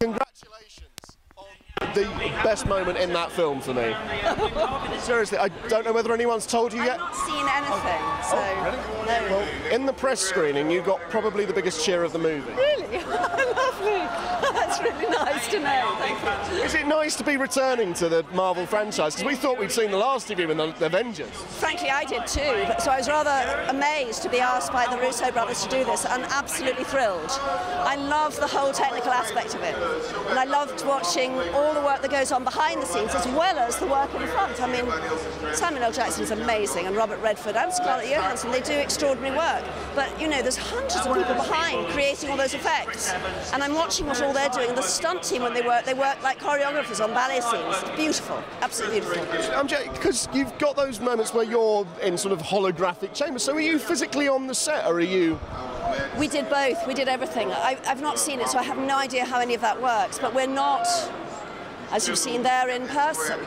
Congratulations on the best moment in that film for me. Seriously, I don't know whether anyone's told you yet. I've not seen anything, so... Oh, really? No. Well, in the press screening, you got probably the biggest cheer of the movie. Really? Lovely. That's really nice to know, thank you. Is it nice to be returning to the Marvel franchise? Because we thought we'd seen the last of you in the Avengers. Frankly, I did too, so I was rather amazed to be asked by the Russo brothers to do this, and absolutely thrilled. I love the whole technical aspect of it, and I loved watching all the work that goes on behind the scenes as well as the work in front. I mean, Samuel L. Jackson's amazing, and Robert Redford and Scarlett Johansson, they do extraordinary work. But, you know, there's hundreds of people behind creating all those effects, and I'm watching what all they're doing. The stunt team, when they work like choreographers on ballet scenes. Beautiful, absolutely beautiful. Because you've got those moments where you're in sort of holographic chambers, so are you physically on the set, or are you...? We did both, we did everything. I've not seen it, so I have no idea how any of that works, but we're not, as you've seen, there in person.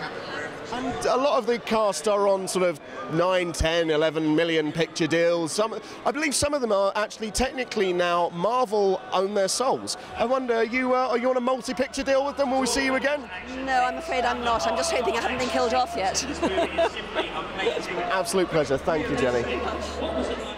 And a lot of the cast are on sort of 9, 10, 11 million picture deals. I believe some of them are actually technically now Marvel own their souls. I wonder, are you on a multi-picture deal with them? Will we see you again? No, I'm afraid I'm not. I'm just hoping I haven't been killed off yet. Absolute pleasure. Thank you, Jenny.